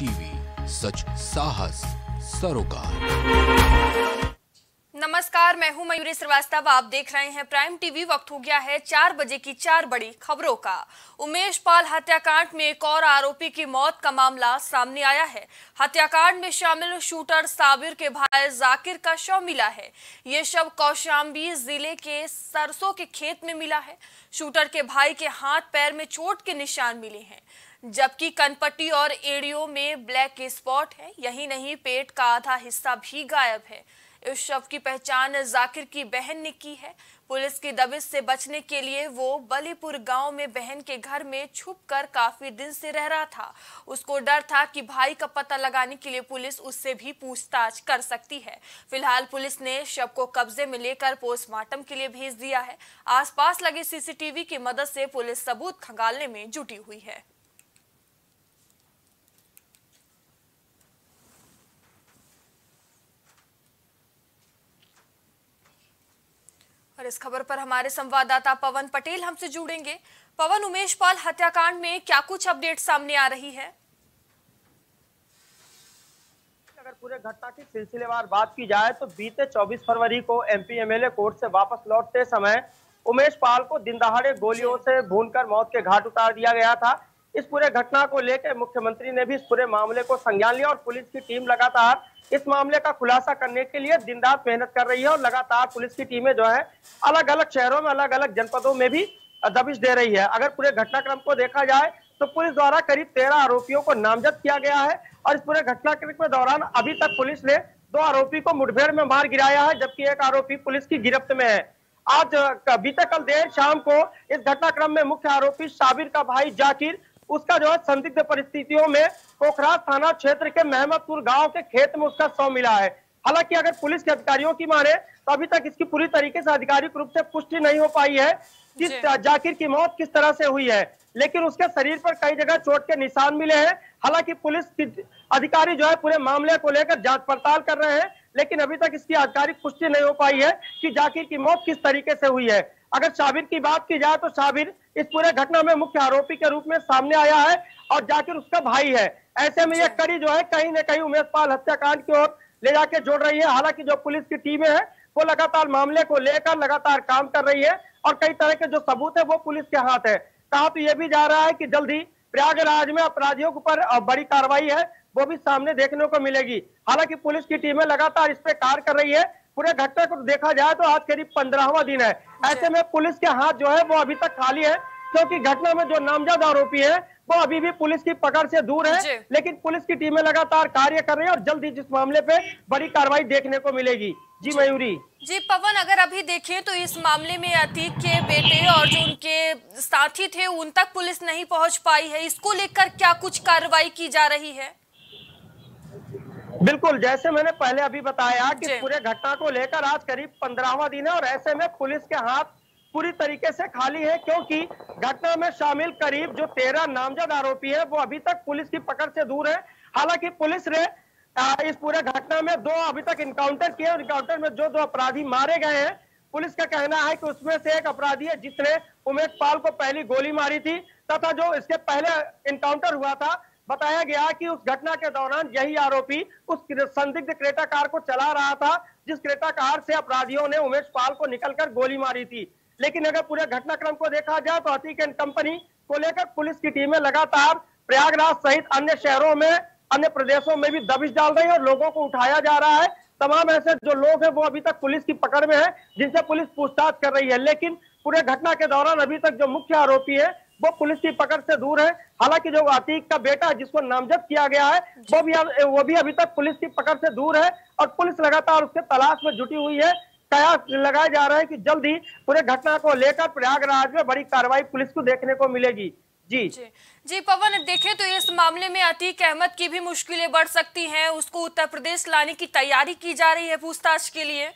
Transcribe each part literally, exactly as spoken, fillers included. TV, सच साहस सरोकार। नमस्कार, मैं हूं मयूर श्रीवास्तव, आप देख रहे हैं प्राइम टीवी। वक्त हो गया है चार बजे की चार बड़ी खबरों का। उमेश पाल हत्याकांड में एक और आरोपी की मौत का मामला सामने आया है। हत्याकांड में शामिल शूटर साबिर के भाई जाकिर का शव मिला है। ये शव कौशाम्बी जिले के सरसों के खेत में मिला है। शूटर के भाई के हाथ पैर में चोट के निशान मिले हैं, जबकि कनपट्टी और एड़ियों में ब्लैक स्पॉट है। यही नहीं, पेट का आधा हिस्सा भी गायब है। इस शव की पहचान जाकिर की बहन ने की है। पुलिस की दबिश से बचने के लिए वो बलीपुर गांव में बहन के घर में छुपकर काफी दिन से रह रहा था। उसको डर था कि भाई का पता लगाने के लिए पुलिस उससे भी पूछताछ कर सकती है। फिलहाल पुलिस ने शव को कब्जे में लेकर पोस्टमार्टम के लिए भेज दिया है। आसपास लगे सीसीटीवी की मदद से पुलिस सबूत खंगालने में जुटी हुई है। और इस खबर पर हमारे संवाददाता पवन पटेल हमसे जुड़ेंगे। पवन, उमेश पाल हत्याकांड में क्या कुछ अपडेट सामने आ रही है? अगर पूरे घटना की सिलसिलेवार बात की जाए तो बीते चौबीस फरवरी को एमपीएमएलए कोर्ट से वापस लौटते समय उमेश पाल को दिन दहाड़े गोलियों से भूनकर मौत के घाट उतार दिया गया था। इस पूरे घटना को लेकर मुख्यमंत्री ने भी इस पूरे मामले को संज्ञान लिया और पुलिस की टीम लगातार इस मामले का खुलासा करने के लिए दिन रात मेहनत कर रही है और लगातार पुलिस की टीमें जो है अलग अलग शहरों में, अलग अलग जनपदों में भी दबिश दे रही है। अगर पूरे घटनाक्रम को देखा जाए तो पुलिस द्वारा करीब तेरह आरोपियों को नामजद किया गया है और इस पूरे घटनाक्रम के दौरान अभी तक पुलिस ने दो आरोपी को मुठभेड़ में मार गिराया है, जबकि एक आरोपी पुलिस की गिरफ्त में है। आज बीते कल देर शाम को इस घटनाक्रम में मुख्य आरोपी साबिर का भाई जाकिर, उसका जो है संदिग्ध परिस्थितियों में पोखराज थाना क्षेत्र के महमतपुर गांव के खेत में उसका शव मिला है। हालांकि अगर पुलिस के अधिकारियों की माने तो अभी तक इसकी पूरी तरीके से आधिकारिक रूप से पुष्टि नहीं हो पाई है कि जाकिर की मौत किस तरह से हुई है, लेकिन उसके शरीर पर कई जगह चोट के निशान मिले हैं। हालांकि पुलिस के अधिकारी जो है पूरे मामले को लेकर जांच पड़ताल कर रहे हैं, लेकिन अभी तक इसकी आधिकारिक पुष्टि नहीं हो पाई है कि जाकिर की मौत किस तरीके से हुई है। अगर साबिर की बात की जाए तो साबिर इस पूरे घटना में मुख्य आरोपी के रूप में सामने आया है और जाकिर उसका भाई है। ऐसे में यह कड़ी जो है कहीं न कहीं उमेश पाल हत्याकांड की ओर ले जाके जोड़ रही है। हालांकि जो पुलिस की टीमें हैं वो लगातार मामले को लेकर लगातार काम कर रही है और कई तरह के जो सबूत है वो पुलिस के हाथ है। कहा तो यह भी जा रहा है कि जल्द ही प्रयागराज में अपराधियों के ऊपर बड़ी कार्रवाई है वो भी सामने देखने को मिलेगी। हालांकि पुलिस की टीमें लगातार इस पे कार्य कर रही है। पूरे घटना को देखा जाए तो आज करीब पंद्रहवां दिन है। ऐसे में पुलिस के हाथ जो है वो अभी तक खाली है, क्योंकि घटना में जो नामजद आरोपी है वो अभी भी पुलिस की पकड़ से दूर है। लेकिन पुलिस की टीमें लगातार कार्य कर रही है और जल्द ही इस मामले पे बड़ी कार्रवाई देखने को मिलेगी। जी मयूरी। जी पवन, अगर अभी देखें तो इस मामले में अतीक के बेटे और जो उनके साथी थे उन तक पुलिस नहीं पहुंच पाई है, इसको लेकर क्या कुछ कार्रवाई की जा रही है? बिल्कुल, जैसे मैंने पहले अभी बताया कि पूरे घटना को लेकर आज करीब पंद्रहवां दिन है और ऐसे में पुलिस के हाथ पूरी तरीके से खाली है, क्योंकि घटना में शामिल करीब जो तेरह नामजद आरोपी है वो अभी तक पुलिस की पकड़ से दूर है। हालांकि पुलिस ने इस पूरे घटना में दो अभी तक इनकाउंटर किए और इनकाउंटर में जो दो अपराधी मारे गए हैं, पुलिस का कहना है कि उसमें से एक अपराधी है जिसने उमेश पाल को पहली गोली मारी थी तथा जो इसके पहले इनकाउंटर हुआ था, बताया गया कि उस घटना के दौरान यही आरोपी उस संदिग्ध क्रेटा कार को चला रहा था जिस क्रेटा कार से अपराधियों ने उमेश पाल को निकलकर गोली मारी थी। लेकिन अगर पूरे घटनाक्रम को देखा जाए तो अतीक एंड कंपनी को लेकर पुलिस की टीमें लगातार प्रयागराज सहित अन्य शहरों में, अन्य प्रदेशों में भी दबिश डाल रही है और लोगों को उठाया जा रहा है। तमाम ऐसे जो लोग हैं वो अभी तक पुलिस की पकड़ में है, जिनसे पुलिस पूछताछ कर रही है। लेकिन पूरे घटना के दौरान अभी तक जो मुख्य आरोपी है वो पुलिस की पकड़ से दूर है। हालांकि जो अतीक का बेटा जिसको नामजद किया गया है वो भी वो भी अभी तक पुलिस की पकड़ से दूर है और पुलिस लगातार उसके तलाश में जुटी हुई है। कयास लगाया जा रहा है कि जल्द ही पूरे घटना को लेकर प्रयागराज में बड़ी कार्रवाई पुलिस को देखने को मिलेगी। जी जी पवन, देखें तो इस मामले में अतीक अहमद की भी मुश्किलें बढ़ सकती हैं, उसको उत्तर प्रदेश लाने की तैयारी की जा रही है पूछताछ के लिए।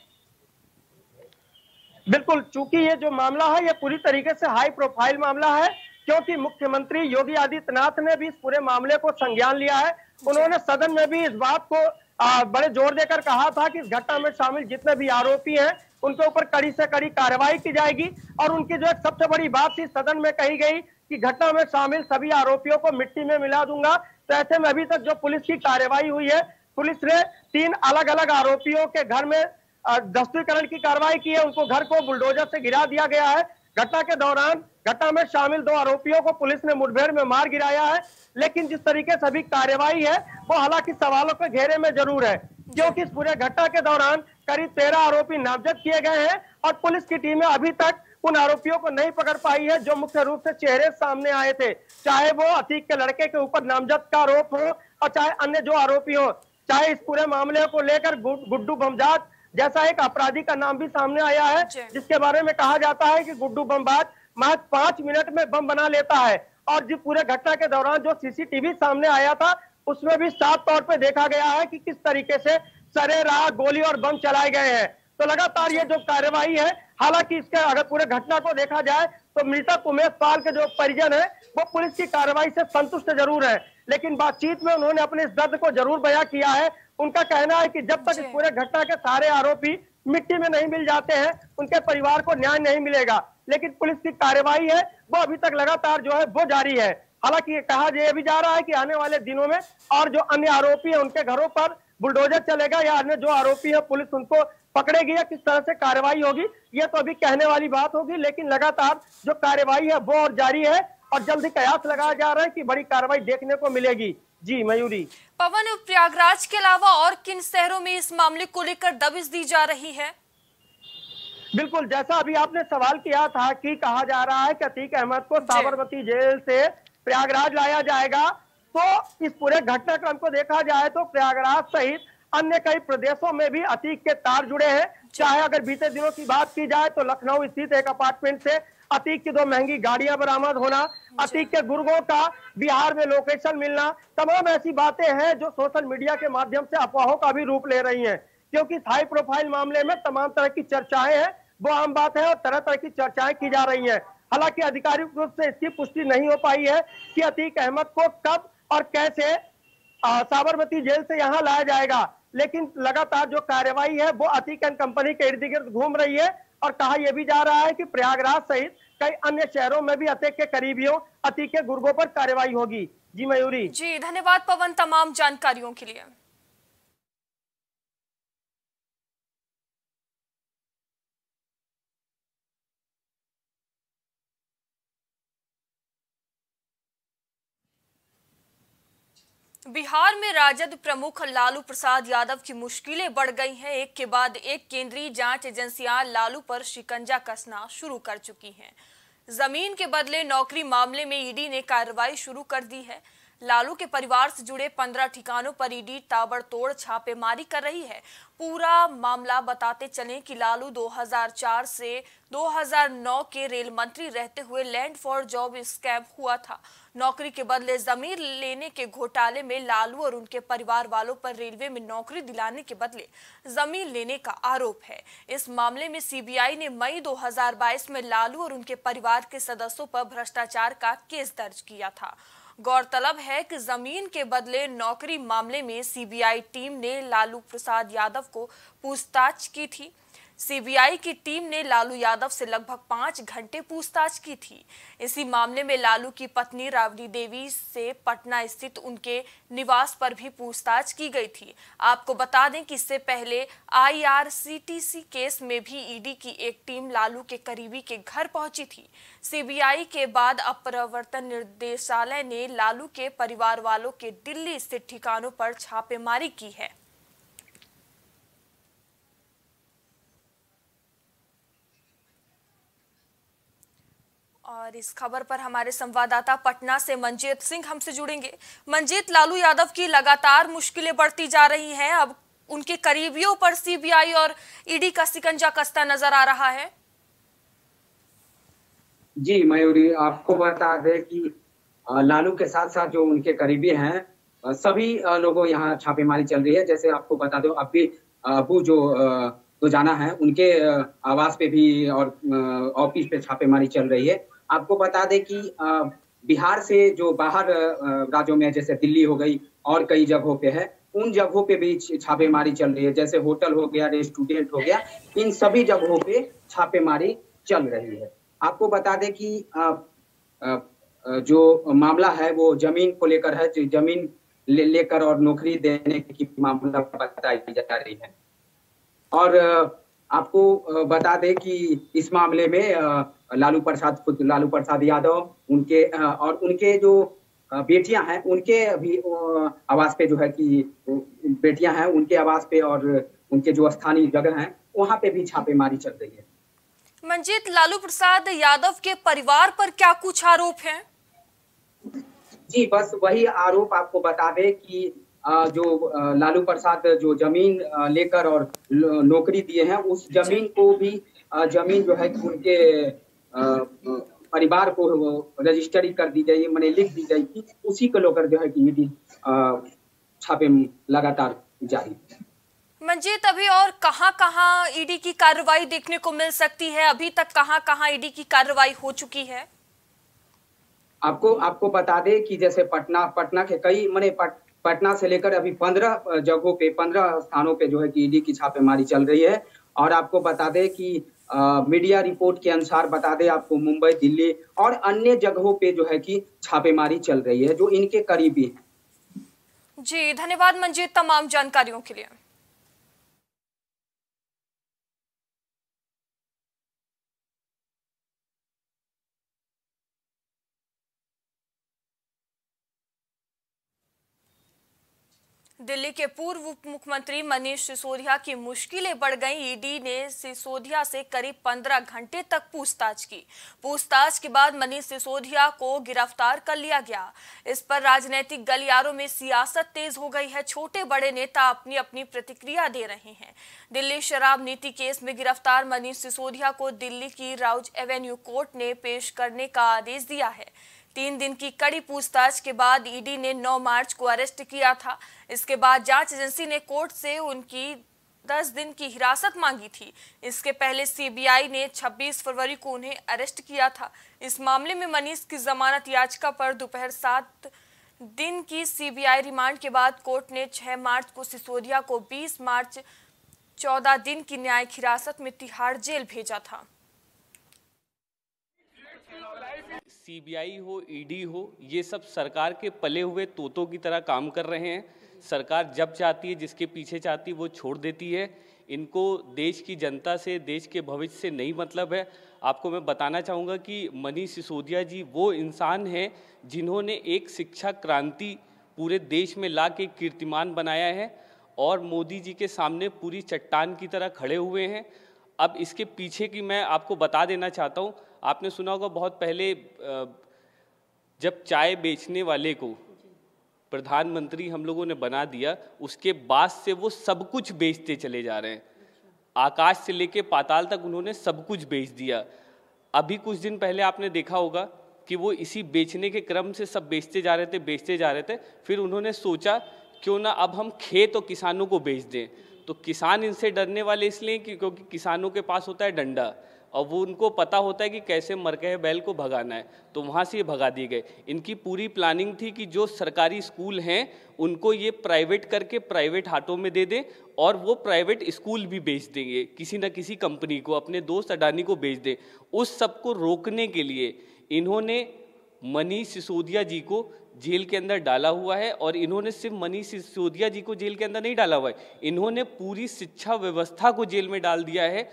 बिल्कुल, चूंकि ये जो मामला है ये पूरी तरीके से हाई प्रोफाइल मामला है, क्योंकि मुख्यमंत्री योगी आदित्यनाथ ने भी इस पूरे मामले को संज्ञान लिया है। उन्होंने सदन में भी इस बात को आ, बड़े जोर देकर कहा था कि इस घटना में शामिल जितने भी आरोपी हैं उनके ऊपर कड़ी से कड़ी कार्रवाई की जाएगी। और उनकी जो एक सबसे बड़ी बात थी सदन में कही गई कि घटना में शामिल सभी आरोपियों को मिट्टी में मिला दूंगा, तो ऐसे में अभी तक जो पुलिस की कार्रवाई हुई है, पुलिस ने तीन अलग अलग आरोपियों के घर में ध्वस्तीकरण की कार्रवाई की है। उनको घर को बुलडोजर से गिरा दिया गया है। घटना के दौरान घटना में शामिल दो आरोपियों को पुलिस ने मुठभेड़ में मार गिराया है। लेकिन जिस तरीके से अभी कार्रवाई है वो हालांकि सवालों के घेरे में जरूर है, क्योंकि इस पूरे घटना के दौरान करीब तेरह आरोपी नामजद किए गए हैं और पुलिस की टीमें अभी तक उन आरोपियों को नहीं पकड़ पाई है जो मुख्य रूप से चेहरे सामने आए थे, चाहे वो अतीक के लड़के के ऊपर नामजद का आरोप हो और चाहे अन्य जो आरोपी हो, चाहे इस पूरे मामले को लेकर गुड्डू बमजात जैसा एक अपराधी का नाम भी सामने आया है, जिसके बारे में कहा जाता है कि गुड्डू बमजात महज पांच मिनट में बम बना लेता है। और जिस पूरे घटना के दौरान जो सीसीटीवी सामने आया था उसमें भी साफ तौर पे देखा गया है कि किस तरीके से सरेराह गोली और बम चलाए गए हैं। तो लगातार ये जो कार्यवाही है, हालांकि इसके अगर पूरे घटना को देखा जाए तो मृतक उमेश पाल के जो परिजन है वो पुलिस की कार्रवाई से संतुष्ट जरूर है, लेकिन बातचीत में उन्होंने अपने इस दर्द को जरूर बयां किया है। उनका कहना है कि जब तक इस पूरे घटना के सारे आरोपी मिट्टी में नहीं मिल जाते हैं उनके परिवार को न्याय नहीं मिलेगा। लेकिन पुलिस की कार्रवाई है वो अभी तक लगातार जो है वो जारी है। हालांकि ये कहा यह भी जा रहा है कि आने वाले दिनों में और जो अन्य आरोपी है उनके घरों पर बुलडोजर चलेगा या अन्य जो आरोपी है पुलिस उनको पकड़ेगी या किस तरह से कार्रवाई होगी ये तो अभी कहने वाली बात होगी, लेकिन लगातार जो कार्रवाई है वो और जारी है और जल्दी कयास लगाया जा रहा है कि बड़ी कार्रवाई देखने को मिलेगी। जी मयूरी, पवन, प्रयागराज के अलावा और किन शहरों में इस मामले को लेकर दबिश दी जा रही है? बिल्कुल, जैसा अभी आपने सवाल किया था कि कहा जा रहा है कि अतीक अहमद को साबरमती जेल से प्रयागराज लाया जाएगा, तो इस पूरे घटनाक्रम को देखा जाए तो प्रयागराज सहित अन्य कई प्रदेशों में भी अतीक के तार जुड़े हैं। चाहे अगर बीते दिनों की बात की जाए तो लखनऊ स्थित एक अपार्टमेंट से अतीक की दो महंगी गाड़ियां बरामद होना, अतीक के गुर्गों का बिहार में लोकेशन मिलना, तमाम ऐसी बातें हैं जो सोशल मीडिया के माध्यम से अफवाहों का भी रूप ले रही हैं, क्योंकि हाई प्रोफाइल मामले में तमाम तरह की चर्चाएं हैं वो आम बात है और तरह तरह की चर्चाएं की जा रही हैं। हालांकि आधिकारिक रूप से इसकी पुष्टि नहीं हो पाई है कि अतीक अहमद को कब और कैसे साबरमती जेल से यहाँ लाया जाएगा, लेकिन लगातार जो कार्रवाई है वो अतीक एंड कंपनी के इर्द गिर्द घूम रही है। और कहा यह भी जा रहा है कि प्रयागराज सहित कई अन्य शहरों में भी अतीक के करीबियों, अतीक के गुर्गों पर कार्रवाई होगी। जी मयूरी जी, धन्यवाद पवन तमाम जानकारियों के लिए। बिहार में राजद प्रमुख लालू प्रसाद यादव की मुश्किलें बढ़ गई हैं। एक के बाद एक केंद्रीय जांच एजेंसियां लालू पर शिकंजा कसना शुरू कर चुकी हैं। जमीन के बदले नौकरी मामले में ईडी ने कार्रवाई शुरू कर दी है। लालू के परिवार से जुड़े पंद्रह ठिकानों पर ईडी ताबड़तोड़ छापेमारी कर रही है। पूरा मामला बताते चलें कि लालू दो हज़ार चार से दो हज़ार नौ के रेल मंत्री रहते हुए लैंड फॉर जॉब स्कैम हुआ था। नौकरी के बदले जमीन लेने के घोटाले में लालू और उनके परिवार वालों पर रेलवे में नौकरी दिलाने के बदले जमीन लेने का आरोप है। इस मामले में सीबीआई ने मई दो हज़ार बाईस में लालू और उनके परिवार के सदस्यों पर भ्रष्टाचार का केस दर्ज किया था। गौरतलब है कि जमीन के बदले नौकरी मामले में सीबीआई टीम ने लालू प्रसाद यादव को पूछताछ की थी। सीबीआई की टीम ने लालू यादव से लगभग पाँच घंटे पूछताछ की थी। इसी मामले में लालू की पत्नी राबड़ी देवी से पटना स्थित उनके निवास पर भी पूछताछ की गई थी। आपको बता दें कि इससे पहले आईआरसीटीसी केस में भी ईडी की एक टीम लालू के करीबी के घर पहुंची थी। सीबीआई के बाद अब प्रवर्तन निदेशालय ने लालू के परिवार वालों के दिल्ली स्थित ठिकानों पर छापेमारी की है। और इस खबर पर हमारे संवाददाता पटना से मंजीत सिंह हमसे जुड़ेंगे। मंजीत, लालू यादव की लगातार मुश्किलें बढ़ती जा रही हैं। अब उनके करीबियों पर सीबीआई और ईडी का शिकंजा कसता नजर आ रहा है। जी मयूरी, आपको बता दें कि लालू के साथ साथ जो उनके करीबी हैं सभी लोगों यहाँ छापेमारी चल रही है। जैसे आपको बता दो, अब भी अबू जो रोजाना है उनके आवास पे भी और ऑफिस पे छापेमारी चल रही है। आपको बता दें कि बिहार से जो बाहर राज्यों में जैसे दिल्ली हो गई और कई जगहों पे है, उन जगहों पे भी छापेमारी चल रही है। जैसे होटल हो गया, रेस्टोरेंट हो गया, इन सभी जगहों पे छापेमारी चल रही है। आपको बता दें कि जो मामला है वो जमीन को लेकर है। जमीन ले लेकर और नौकरी देने की मामला बताई जा रही है। और आपको बता दें कि इस मामले में लालू प्रसाद खुद लालू प्रसाद यादव उनके और उनके जो बेटियां हैं उनके भी आवास पे जो है कि बेटियां हैं उनके आवास पे और उनके जो स्थानीय जगह हैं वहां पे भी छापेमारी चल रही है। मंजीत, लालू प्रसाद यादव के परिवार पर क्या कुछ आरोप हैं? जी, बस वही आरोप आपको बता दें कि जो लालू प्रसाद जो जमीन लेकर और नौकरी दिए हैं उस जमीन को भी जमीन जो है उनके परिवार को रजिस्ट्री कर दी जाएगी, मैंने लिख दी जाएगी, उसी को लेकर जो है कि ईडी छापे लगातार जारी। मंजीत, अभी और कहां कहां ईडी की कार्रवाई देखने को मिल सकती है? अभी तक कहां कहां ईडी की कार्रवाई हो चुकी है? आपको आपको बता दें कि जैसे पटना पटना के कई मैंने पट, पटना से लेकर अभी पंद्रह जगहों पे पंद्रह स्थानों पे जो है कि ईडी की छापेमारी चल रही है। और आपको बता दें कि आ, मीडिया रिपोर्ट के अनुसार बता दें आपको मुंबई, दिल्ली और अन्य जगहों पे जो है कि छापेमारी चल रही है जो इनके करीबी हैं। जी, धन्यवाद मंजीत तमाम जानकारियों के लिए। दिल्ली के पूर्व उप मुख्यमंत्री मनीष सिसोदिया की मुश्किलें बढ़ गईं। ईडी ने सिसोदिया से करीब पंद्रह घंटे तक पूछताछ की। पूछताछ के बाद मनीष सिसोदिया को गिरफ्तार कर लिया गया। इस पर राजनीतिक गलियारों में सियासत तेज हो गई है। छोटे बड़े नेता अपनी अपनी प्रतिक्रिया दे रहे हैं। दिल्ली शराब नीति केस में गिरफ्तार मनीष सिसोदिया को दिल्ली की राउज एवेन्यू कोर्ट ने पेश करने का आदेश दिया है। तीन दिन की कड़ी पूछताछ के बाद ईडी ने नौ मार्च को अरेस्ट किया था। इसके बाद जांच एजेंसी ने कोर्ट से उनकी दस दिन की हिरासत मांगी थी। इसके पहले सीबीआई ने छब्बीस फरवरी को उन्हें अरेस्ट किया था। इस मामले में मनीष की जमानत याचिका पर दोपहर सात दिन की सीबीआई रिमांड के बाद कोर्ट ने छह मार्च को सिसोदिया को बीस मार्च चौदह दिन की न्यायिक हिरासत में तिहाड़ जेल भेजा था। सीबीआई हो, ईडी हो, ये सब सरकार के पले हुए तोतों की तरह काम कर रहे हैं। सरकार जब चाहती है, जिसके पीछे चाहती है, वो छोड़ देती है। इनको देश की जनता से, देश के भविष्य से नहीं मतलब है। आपको मैं बताना चाहूँगा कि मनीष सिसोदिया जी वो इंसान हैं जिन्होंने एक शिक्षा क्रांति पूरे देश में ला के कीर्तिमान बनाया है और मोदी जी के सामने पूरी चट्टान की तरह खड़े हुए हैं। अब इसके पीछे की मैं आपको बता देना चाहता हूँ, आपने सुना होगा बहुत पहले जब चाय बेचने वाले को प्रधानमंत्री हम लोगों ने बना दिया, उसके बाद से वो सब कुछ बेचते चले जा रहे हैं। आकाश से लेके पाताल तक उन्होंने सब कुछ बेच दिया। अभी कुछ दिन पहले आपने देखा होगा कि वो इसी बेचने के क्रम से सब बेचते जा रहे थे बेचते जा रहे थे फिर उन्होंने सोचा क्यों ना अब हम खेत और किसानों को बेच दें। तो किसान इनसे डरने वाले इसलिए कि क्योंकि किसानों के पास होता है डंडा और वो उनको पता होता है कि कैसे मरकहे बैल को भगाना है, तो वहाँ से ये भगा दिए गए। इनकी पूरी प्लानिंग थी कि जो सरकारी स्कूल हैं उनको ये प्राइवेट करके प्राइवेट हाथों में दे दें और वो प्राइवेट स्कूल भी बेच देंगे किसी न किसी कंपनी को, अपने दोस्त अडानी को बेच दें। उस सब को रोकने के लिए इन्होंने मनीष सिसोदिया जी को जेल के अंदर डाला हुआ है। और इन्होंने सिर्फ मनीष सिसोदिया जी को जेल के अंदर नहीं डाला हुआ है, इन्होंने पूरी शिक्षा व्यवस्था को जेल में डाल दिया है,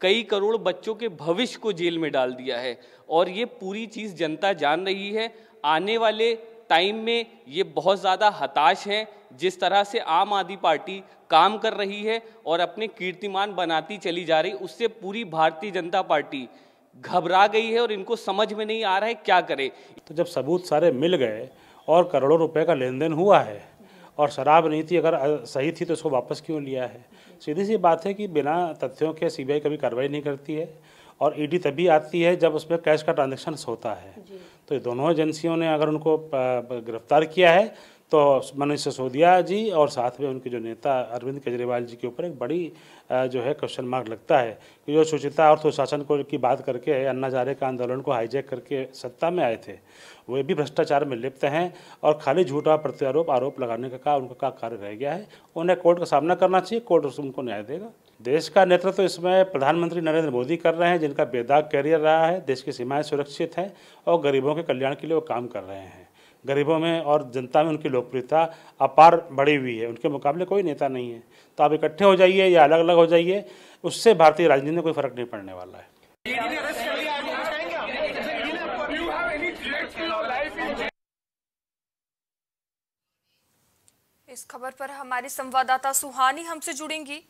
कई करोड़ बच्चों के भविष्य को जेल में डाल दिया है। और ये पूरी चीज़ जनता जान रही है। आने वाले टाइम में ये बहुत ज़्यादा हताश हैं जिस तरह से आम आदमी पार्टी काम कर रही है और अपने कीर्तिमान बनाती चली जा रही, उससे पूरी भारतीय जनता पार्टी घबरा गई है और इनको समझ में नहीं आ रहा है क्या करे। तो जब सबूत सारे मिल गए और करोड़ों रुपये का लेन देन हुआ है और शराब नीति अगर सही थी तो उसको वापस क्यों लिया है? सीधी सी बात है कि बिना तथ्यों के सीबीआई कभी कार्रवाई नहीं करती है और ईडी तभी आती है जब उसमें कैश का ट्रांजैक्शन होता है। तो दोनों एजेंसियों ने अगर उनको गिरफ्तार किया है तो मनीष सिसोदिया जी और साथ में उनके जो नेता अरविंद केजरीवाल जी के ऊपर एक बड़ी जो है क्वेश्चन मार्क लगता है कि जो शुचिता और सुशासन को की बात करके अन्ना हजारे का आंदोलन को हाईजैक करके सत्ता में आए थे, वे भी भ्रष्टाचार में लिप्त हैं और खाली झूठा प्रत्यारोप आरोप लगाने का उनका कार्य रह गया है। उन्हें कोर्ट का सामना करना चाहिए, कोर्ट उनको न्याय देगा। देश का नेतृत्व तो इसमें प्रधानमंत्री नरेंद्र मोदी कर रहे हैं जिनका बेदाग कैरियर रहा है, देश की सीमाएँ सुरक्षित हैं और गरीबों के कल्याण के लिए वो काम कर रहे हैं। गरीबों में और जनता में उनकी लोकप्रियता अपार बढ़ी हुई है, उनके मुकाबले कोई नेता नहीं है। तो आप इकट्ठे हो जाइए या अलग अलग हो जाइए, उससे भारतीय राजनीति में कोई फर्क नहीं पड़ने वाला है। इस खबर पर हमारी संवाददाता सुहानी हमसे जुड़ेंगी।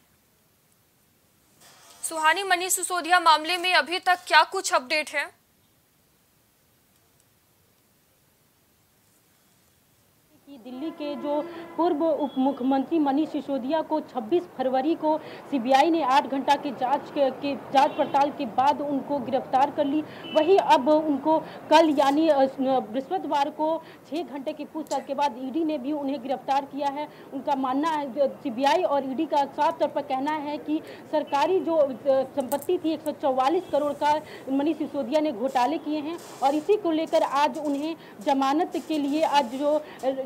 सुहानी, मनीष सिसोदिया मामले में अभी तक क्या कुछ अपडेट है? दिल्ली के जो पूर्व उप मुख्यमंत्री मनीष सिसोदिया को छब्बीस फरवरी को सीबीआई ने आठ घंटा की जांच के, के जांच पड़ताल के बाद उनको गिरफ्तार कर ली। वहीं अब उनको कल यानी बृहस्पतिवार को छह घंटे की पूछताछ के बाद ईडी ने भी उन्हें गिरफ्तार किया है। उनका मानना है, सीबीआई और ईडी का साफ तौर पर कहना है कि सरकारी जो संपत्ति थी एक सौ चौवालीस करोड़ का मनीष सिसोदिया ने घोटाले किए हैं और इसी को लेकर आज उन्हें जमानत के लिए आज जो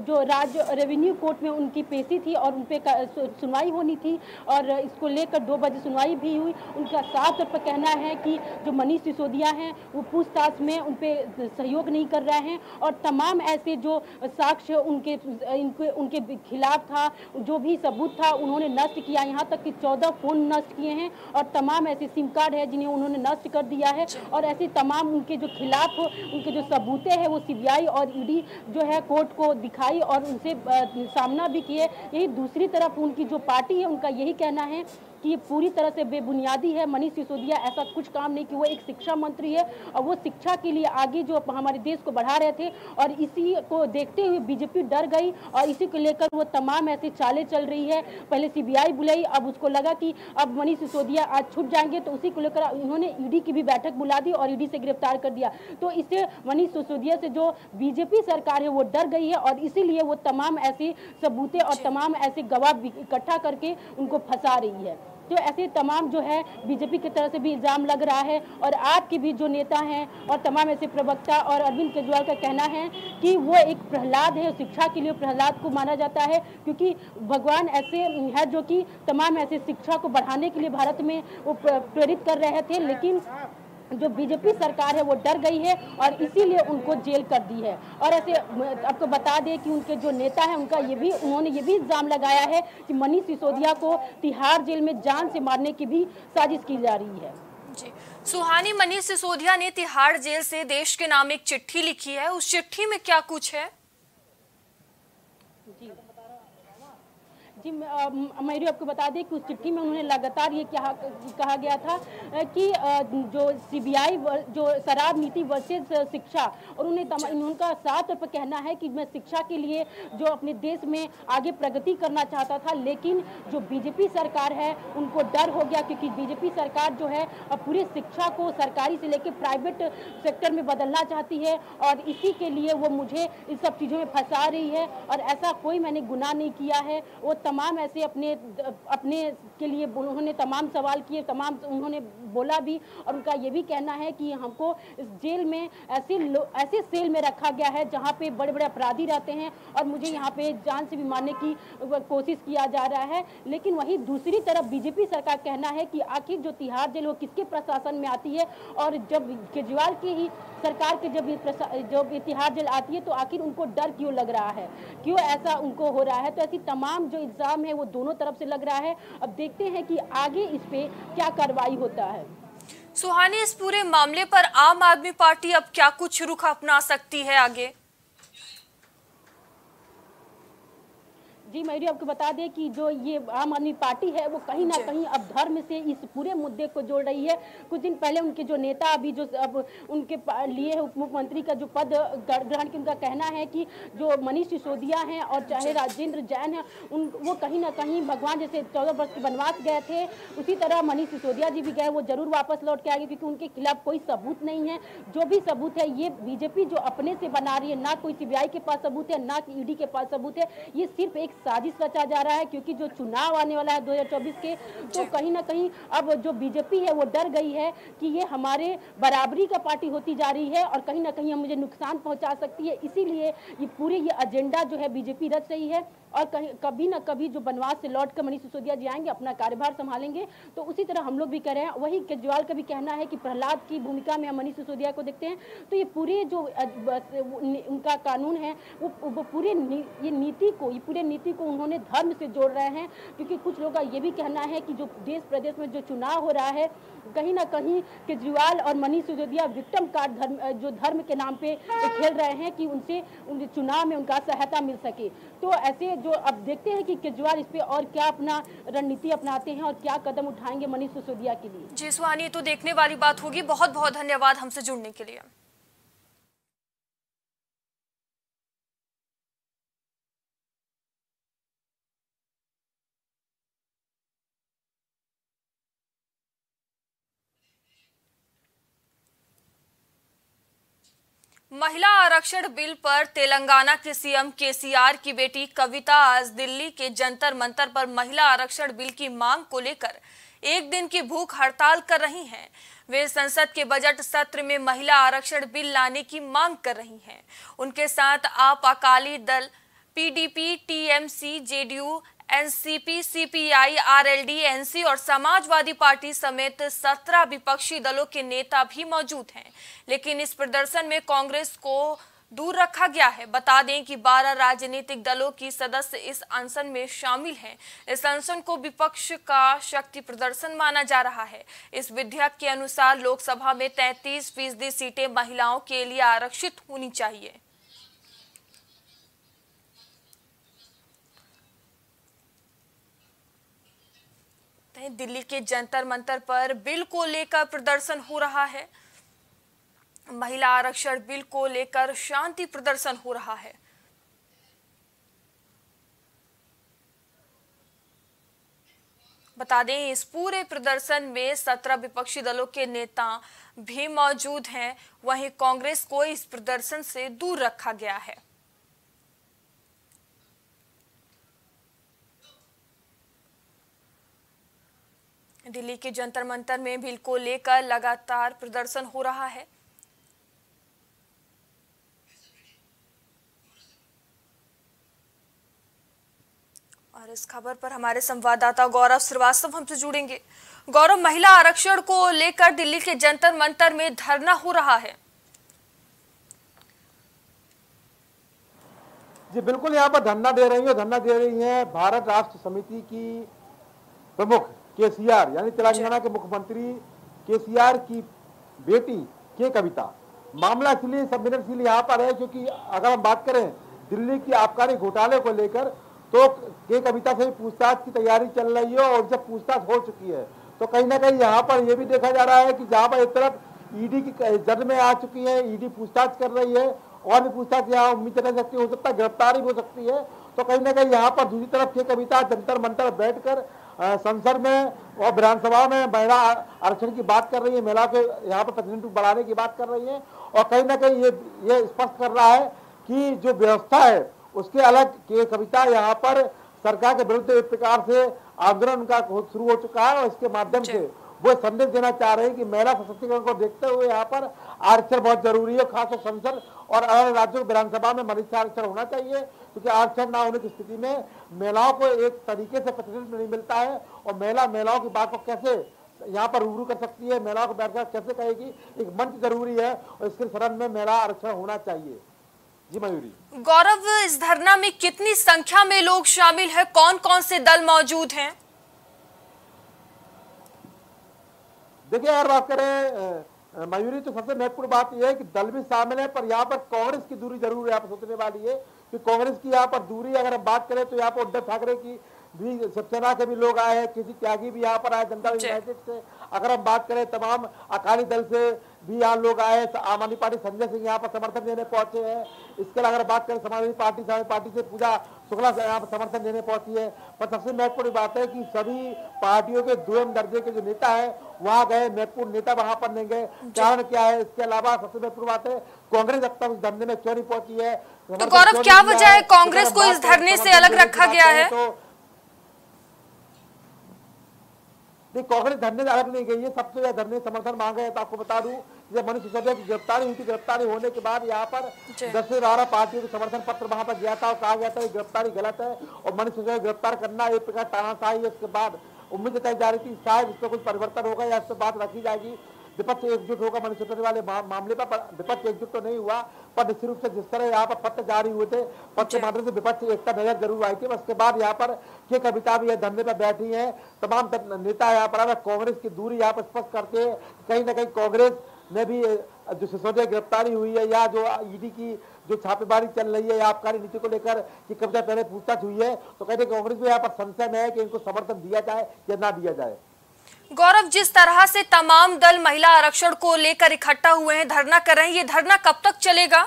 जो राज्य रेवेन्यू कोर्ट में उनकी पेशी थी और उन पर सुनवाई होनी थी और इसको लेकर दो बजे सुनवाई भी हुई। उनका साफ तौर पर कहना है कि जो मनीष सिसोदिया हैं वो पूछताछ में उन पर सहयोग नहीं कर रहे हैं और तमाम ऐसे जो साक्ष्य उनके इनके उनके खिलाफ था, जो भी सबूत था उन्होंने नष्ट किया। यहाँ तक कि चौदह फोन नष्ट किए हैं और तमाम ऐसे सिम कार्ड है जिन्हें उन्होंने नष्ट कर दिया है और ऐसे तमाम उनके जो खिलाफ उनके जो सबूतें हैं वो सीबीआई और ईडी जो है कोर्ट को दिखाई और उनसे सामना भी किए। यही दूसरी तरफ उनकी जो पार्टी है उनका यही कहना है कि ये पूरी तरह से बेबुनियादी है। मनीष सिसोदिया ऐसा कुछ काम नहीं कि वो एक शिक्षा मंत्री है और वो शिक्षा के लिए आगे जो हमारे देश को बढ़ा रहे थे और इसी को देखते हुए बीजेपी डर गई और इसी को लेकर वो तमाम ऐसे चालें चल रही है। पहले सीबीआई बुलाई, अब उसको लगा कि अब मनीष सिसोदिया आज छूट जाएंगे तो उसी को लेकर उन्होंने ईडी की भी बैठक बुला दी और ईडी से गिरफ्तार कर दिया। तो इससे मनीष सिसोदिया से जो बीजेपी सरकार है वो डर गई है और इसीलिए वो तमाम ऐसे सबूतें और तमाम ऐसे गवाह इकट्ठा करके उनको फंसा रही है। जो ऐसे तमाम जो है बीजेपी की तरफ से भी इल्ज़ाम लग रहा है और आपके भी जो नेता हैं और तमाम ऐसे प्रवक्ता और अरविंद केजरीवाल का कहना है कि वो एक प्रहलाद है, शिक्षा के लिए प्रहलाद को माना जाता है क्योंकि भगवान ऐसे है जो कि तमाम ऐसे शिक्षा को बढ़ाने के लिए भारत में वो प्रेरित कर रहे थे, लेकिन जो बीजेपी सरकार है वो डर गई है और इसीलिए उनको जेल कर दी है। और ऐसे आपको बता दें कि उनके जो नेता है उनका ये भी उन्होंने ये भी इल्ज़ाम लगाया है कि मनीष सिसोदिया को तिहाड़ जेल में जान से मारने की भी साजिश की जा रही है। जी सुहानी, मनीष सिसोदिया ने तिहाड़ जेल से देश के नाम एक चिट्ठी लिखी है, उस चिट्ठी में क्या कुछ है? जी जी मैं आपको बता दें कि उस चिट्ठी में उन्होंने लगातार ये क्या कहा गया था कि जो सीबीआई जो शराब नीति वर्सेस शिक्षा और उन्हें उनका साफ तौर पर कहना है कि मैं शिक्षा के लिए जो अपने देश में आगे प्रगति करना चाहता था, लेकिन जो बीजेपी सरकार है उनको डर हो गया क्योंकि बीजेपी सरकार जो है पूरे शिक्षा को सरकारी से लेकर प्राइवेट सेक्टर में बदलना चाहती है और इसी के लिए वो मुझे इन सब चीज़ों में फंसा रही है और ऐसा कोई मैंने गुनाह नहीं किया है। वो तमाम ऐसे अपने अपने के लिए उन्होंने तमाम सवाल किए, तमाम उन्होंने बोला भी और उनका ये भी कहना है कि हमको इस जेल में ऐसे ऐसे सेल में रखा गया है जहाँ पे बड़े बड़े अपराधी रहते हैं और मुझे यहाँ पे जान से भी मारने की कोशिश किया जा रहा है। लेकिन वहीं दूसरी तरफ बीजेपी सरकार कहना है कि आखिर जो तिहाड़ जेल वो किसके प्रशासन में आती है और जब केजरीवाल की ही सरकार के जब जब तिहाड़ जेल आती है तो आखिर उनको डर क्यों लग रहा है, क्यों ऐसा उनको हो रहा है। तो ऐसी तमाम जो इल्ज़ाम है वो दोनों तरफ से लग रहा है। अब देखते हैं कि आगे इस पे क्या कार्रवाई होता है। सुहानी, इस पूरे मामले पर आम आदमी पार्टी अब क्या कुछ रुख अपना सकती है आगे? जी मयूरी, आपको बता दें कि जो ये आम आदमी पार्टी है वो कहीं ना कहीं अब धर्म से इस पूरे मुद्दे को जोड़ रही है। कुछ दिन पहले उनके जो नेता अभी जो अब उनके लिए उप मुख्यमंत्री का जो पद ग्रहण किया, उनका कहना है कि जो मनीष सिसोदिया हैं और चाहे राजेंद्र जैन हैं उन वो कहीं ना कहीं भगवान जैसे चौदह वर्ष के वनवास गए थे, उसी तरह मनीष सिसोदिया जी भी गए, वो जरूर वापस लौट के आएंगे क्योंकि उनके खिलाफ कोई सबूत नहीं है। जो भी सबूत है ये बीजेपी जो अपने से बना रही है, ना कोई सीबीआई के पास सबूत है, ना ईडी के पास सबूत है, ये सिर्फ एक साजिश रचा जा रहा है, क्योंकि जो चुनाव आने वाला है दो हज़ार चौबीस के, तो कहीं ना कहीं अब जो बीजेपी है वो डर गई है कि ये हमारे बराबरी का पार्टी होती जा रही है और कहीं ना कहीं मुझे नुकसान पहुंचा सकती है। इसीलिए ये पूरे ये एजेंडा जो है बीजेपी रच रही है। और कहीं कभी ना कभी जो बनवास से लौट कर मनीष सिसोदिया जी आएंगे, अपना कार्यभार संभालेंगे, तो उसी तरह हम लोग भी कह रहे हैं। वही केजरीवाल का भी कहना है कि प्रहलाद की भूमिका में हम मनीष सिसोदिया को देखते हैं। तो ये पूरे जो उनका कानून है वो, वो पूरे नी, ये नीति को ये पूरे नीति को उन्होंने धर्म से जोड़ रहे हैं, क्योंकि कुछ लोगों का ये भी कहना है कि जो देश प्रदेश में जो चुनाव हो रहा है, कहीं ना कहीं केजरीवाल और मनीष सिसोदिया विक्टिम कार्ड धर्म जो धर्म के नाम पे खेल रहे हैं कि उनसे उन चुनाव में उनका सहायता मिल सके। तो ऐसे जो अब देखते हैं कि केजरीवाल इस पे और क्या अपना रणनीति अपनाते हैं और क्या कदम उठाएंगे मनीष सिसोदिया के लिए। जी सुहानी, तो देखने वाली बात होगी। बहुत बहुत धन्यवाद हमसे जुड़ने के लिए। महिला आरक्षण बिल पर तेलंगाना के सीएम केसीआर की बेटी कविता आज दिल्ली के जंतर मंतर पर महिला आरक्षण बिल की मांग को लेकर एक दिन की भूख हड़ताल कर रही हैं। वे संसद के बजट सत्र में महिला आरक्षण बिल लाने की मांग कर रही हैं। उनके साथ आप Akali Dal, PDP, TMC, JDU, NCP, CPI, RLD, NC और समाजवादी पार्टी समेत सत्रह विपक्षी दलों के नेता भी मौजूद हैं, लेकिन इस प्रदर्शन में कांग्रेस को दूर रखा गया है। बता दें कि बारह राजनीतिक दलों की सदस्य इस अनशन में शामिल हैं। इस अनशन को विपक्ष का शक्ति प्रदर्शन माना जा रहा है। इस विधेयक के अनुसार लोकसभा में तैंतीस फीसदी सीटें महिलाओं के लिए आरक्षित होनी चाहिए। दिल्ली के जंतर मंतर पर बिल को लेकर प्रदर्शन हो रहा है। महिला आरक्षण बिल को लेकर शांति प्रदर्शन हो रहा है। बता दें, इस पूरे प्रदर्शन में सत्रह विपक्षी दलों के नेता भी मौजूद हैं। वहीं कांग्रेस को इस प्रदर्शन से दूर रखा गया है। दिल्ली के जंतर मंतर में बिल को लेकर लगातार प्रदर्शन हो रहा है। और इस खबर पर हमारे संवाददाता गौरव श्रीवास्तव हमसे जुड़ेंगे। गौरव, महिला आरक्षण को लेकर दिल्ली के जंतर मंतर में धरना हो रहा है। जी बिल्कुल, यहाँ पर धरना दे रही है धरना दे रही है भारत राष्ट्र समिति की प्रमुख केसीआर, यानी तेलंगाना के मुख्यमंत्री केसीआर की बेटी के कविता। मामला इसलिए सबमिनट इसलिए यहाँ पर है क्योंकि अगर हम बात करें दिल्ली की आबकारी घोटाले को लेकर, तो के कविता से पूछताछ की तैयारी चल रही है और जब पूछताछ हो चुकी है तो कहीं ना कहीं यहाँ पर यह भी देखा जा रहा है कि जहाँ पर एक तरफ ईडी की जद में आ चुकी है, ईडी पूछताछ कर रही है और भी पूछताछ यहाँ उम्मीद रह सकती है, हो सकता है गिरफ्तारी भी हो सकती है। तो कहीं ना कहीं यहाँ पर दूसरी तरफ के कविता जंतर मंतर बैठ कर संसद में और विधानसभा में महिला आरक्षण की बात कर रही है, महिला के यहाँ पर प्रतिनिधित्व बढ़ाने की बात कर रही है। और कहीं ना कहीं ये ये स्पष्ट कर रहा है कि जो व्यवस्था है उसके अलग के कविता यहाँ पर सरकार के विरुद्ध एक प्रकार से आंदोलन उनका शुरू हो चुका है और इसके माध्यम से वो संदेश देना चाह रहे हैं कि महिला सशक्तिकरण को देखते हुए यहाँ पर आरक्षण बहुत जरूरी है। खासकर संसद और अलग राज्यों की विधानसभा में महिला आरक्षण होना चाहिए, क्योंकि आरक्षण ना होने की स्थिति में महिलाओं को एक तरीके से प्रतिनिधित्व नहीं मिलता है और महिला महिलाओं की बात को कैसे यहाँ पर रूबरू कर सकती है, महिलाओं को बैठकर कैसे कहेगी, एक मंच जरूरी है और इसके संबंध में महिला आरक्षण होना चाहिए। जी मयूरी। गौरव, इस धरना में कितनी संख्या में लोग शामिल है, कौन कौन से दल मौजूद है? देखिए यार, बात करें मयूरी तो सबसे महत्वपूर्ण बात यह है कि दल भी शामिल है, पर यहाँ पर कांग्रेस की दूरी जरूर यहाँ पर सोचने वाली है कि कांग्रेस की यहाँ पर दूरी अगर हम बात करें तो यहाँ पर उद्धव ठाकरे की भी, शिवसेना के भी लोग आए हैं, किसी त्यागी भी यहाँ पर आए जनता यूनाइटेड से। अगर हम बात करें तमाम अकाली दल से भी यहाँ लोग आए, आम आदमी पार्टी संजय सिंह यहाँ पर समर्थन देने पहुंचे हैं। इसके अलावा अगर बात करें समाजवादी पार्टी समाजवादी पार्टी से पूजा शुक्ला यहाँ पर समर्थन देने पहुंची है। पर सबसे महत्वपूर्ण बात है कि सभी पार्टियों के दुयम दर्जे के जो नेता है वहाँ गए, महत्वपूर्ण नेता वहाँ पर नहीं गए, कारण क्या है? इसके अलावा सबसे महत्वपूर्ण बात है कांग्रेस अब तक इस धरने में क्यों नहीं पहुंची है। तो गौरव, क्या वजह है कांग्रेस को इस धरने से अलग रखा गया है? कांग्रेस धरने से अलग नहीं गई है, सबसे ज्यादा धरने समर्थन मांगे हैं। तो आपको बता दूं जब मनीष सिसोदिया की गिरफ्तारी हुई थी, गिरफ्तारी होने के बाद यहाँ पर दस से बारह पार्टियों के समर्थन पत्र वहाँ पर गया था और कहा गया था कि गिरफ्तारी गलत है और मनीष सिसोदिया गिरफ्तार करना एक प्रकार तानाशाही है। इसके बाद उम्मीद जताई जा रही थी शायद इसमें कुछ परिवर्तन होगा या इस पर बात रखी जाएगी, विपक्ष एकजुट होगा मनीष सिसोदिया वाले मामले पर। विपक्ष एकजुट तो नहीं हुआ, पर निश्चित रूप से जिस तरह यहाँ पर पत्र जारी हुए थे, पत्र के माध्यम से विपक्ष एकता नजर जरूर आई थी। उसके बाद यहाँ पर ये कविता भी धरने पर बैठी है, तमाम नेता यहाँ पर कांग्रेस की दूरी यहाँ पर स्पष्ट करते हैं। कहीं ना कहीं कांग्रेस ने भी जो सिसोदिया गिरफ्तारी हुई है या जो ईडी की जो छापेमारी चल रही है या आबकारी नीति को लेकर कि कविता पहले पूछताछ हुई है, तो कहते हैं कांग्रेस में यहाँ पर संशय है कि इनको समर्थन दिया जाए या ना दिया जाए। गौरव, जिस तरह से तमाम दल महिला आरक्षण को लेकर इकट्ठा हुए हैं, धरना कर रहे हैं, ये धरना कब तक चलेगा?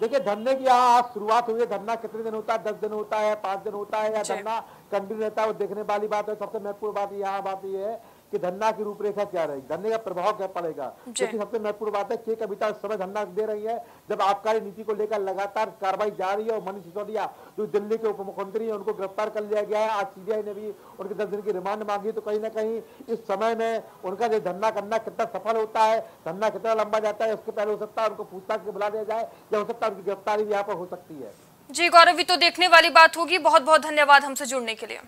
देखिए, धरने की आज शुरुआत हुई है। धरना कितने दिन होता है, दस दिन होता है, पांच दिन होता है या धरना कंटिन्यू रहता है, वो देखने वाली बात है। सबसे महत्वपूर्ण बात यहाँ बात यह है कि धरना की रूपरेखा क्या रहेगी, धरने का प्रभाव क्या पड़ेगा, क्योंकि सबसे महत्वपूर्ण बात है कि कविता उस समय धरना दे रही है जब आबकारी नीति को लेकर लगातार कार्रवाई जा रही है और मनीष सिसोदिया जो दिल्ली के उप मुख्यमंत्री है उनको गिरफ्तार कर लिया गया है। आज सीबीआई ने भी उनके दस दिन की रिमांड मांगी, तो कहीं ना कहीं इस समय में उनका जो धरना करना कितना सफल होता है, धरना कितना लंबा जाता है, उसके पहले हो सकता है उनको पूछताछ के बुला दिया जाए या हो सकता है उनकी गिरफ्तारी भी यहाँ पर हो सकती है। जी गौरव, तो देखने वाली बात होगी। बहुत बहुत धन्यवाद हमसे जुड़ने के लिए।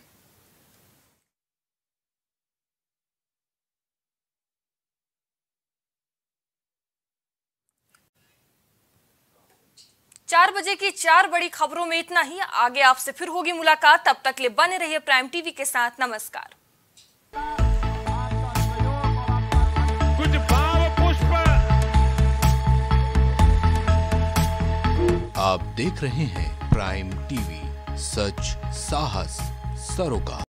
चार बजे की चार बड़ी खबरों में इतना ही, आगे आपसे फिर होगी मुलाकात, तब तक ले बने रहिए प्राइम टीवी के साथ। नमस्कार। कुछ भाव पुष्प आप देख रहे हैं प्राइम टीवी, सच साहस सरोकार।